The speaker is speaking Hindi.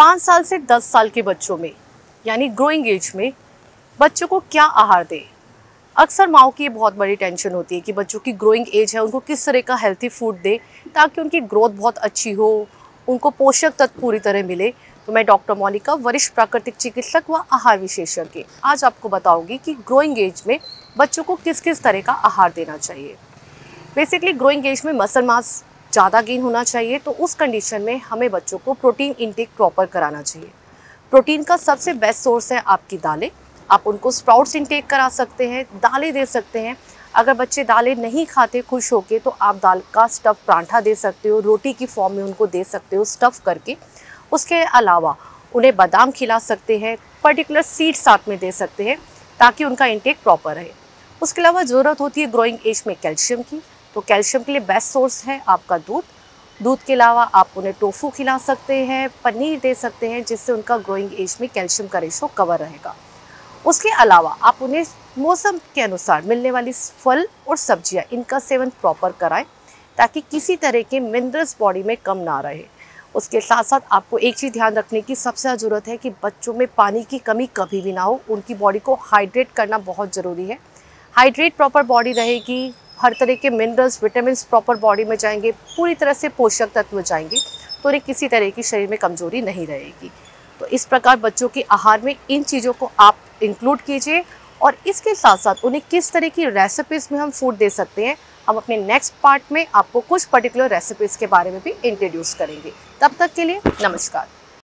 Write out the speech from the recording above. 5 साल से 10 साल के बच्चों में यानी ग्रोइंग एज में बच्चों को क्या आहार दें। अक्सर माओ की ये बहुत बड़ी टेंशन होती है कि बच्चों की ग्रोइंग एज है, उनको किस तरह का हेल्थी फूड दें ताकि उनकी ग्रोथ बहुत अच्छी हो, उनको पोषक तत्व पूरी तरह मिले। तो मैं डॉक्टर मोनिका, वरिष्ठ प्राकृतिक चिकित्सक व आहार विशेषज्ञ, आज आपको बताऊंगी कि ग्रोइंग एज में बच्चों को किस किस तरह का आहार देना चाहिए। बेसिकली ग्रोइंग एज में मसल मास ज़्यादा गेन होना चाहिए, तो उस कंडीशन में हमें बच्चों को प्रोटीन इनटेक प्रॉपर कराना चाहिए। प्रोटीन का सबसे बेस्ट सोर्स है आपकी दालें। आप उनको स्प्राउट्स इनटेक करा सकते हैं, दालें दे सकते हैं। अगर बच्चे दालें नहीं खाते खुश होके तो आप दाल का स्टफ़ परांठा दे सकते हो, रोटी की फॉर्म में उनको दे सकते हो स्टफ़ करके। उसके अलावा उन्हें बादाम खिला सकते हैं, पर्टिकुलर सीड्स साथ में दे सकते हैं ताकि उनका इनटेक प्रॉपर रहे। उसके अलावा ज़रूरत होती है ग्रोइंग एज में कैल्शियम की, तो कैल्शियम के लिए बेस्ट सोर्स है आपका दूध। दूध के अलावा आप उन्हें टोफू खिला सकते हैं, पनीर दे सकते हैं, जिससे उनका ग्रोइंग एज में कैल्शियम का रेशो कवर रहेगा। उसके अलावा आप उन्हें मौसम के अनुसार मिलने वाली फल और सब्जियां, इनका सेवन प्रॉपर कराएं ताकि किसी तरह के मिनरल्स बॉडी में कम ना रहे। उसके साथ साथ आपको एक चीज़ ध्यान रखने की सबसे ज़्यादा ज़रूरत है कि बच्चों में पानी की कमी कभी भी ना हो। उनकी बॉडी को हाइड्रेट करना बहुत ज़रूरी है। हाइड्रेट प्रॉपर बॉडी रहेगी, हर तरह के मिनरल्स विटामिन्स प्रॉपर बॉडी में जाएंगे, पूरी तरह से पोषक तत्व जाएंगे, तो उन्हें किसी तरह की शरीर में कमजोरी नहीं रहेगी। तो इस प्रकार बच्चों के आहार में इन चीज़ों को आप इंक्लूड कीजिए। और इसके साथ साथ उन्हें किस तरह की रेसिपीज़ में हम फूड दे सकते हैं, हम अपने नेक्स्ट पार्ट में आपको कुछ पर्टिकुलर रेसिपीज़ के बारे में भी इंट्रोड्यूस करेंगे। तब तक के लिए नमस्कार।